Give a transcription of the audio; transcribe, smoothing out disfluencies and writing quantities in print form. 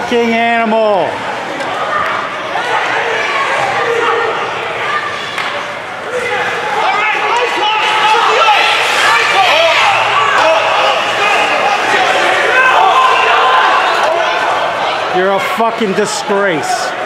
fucking animal. You're a fucking disgrace.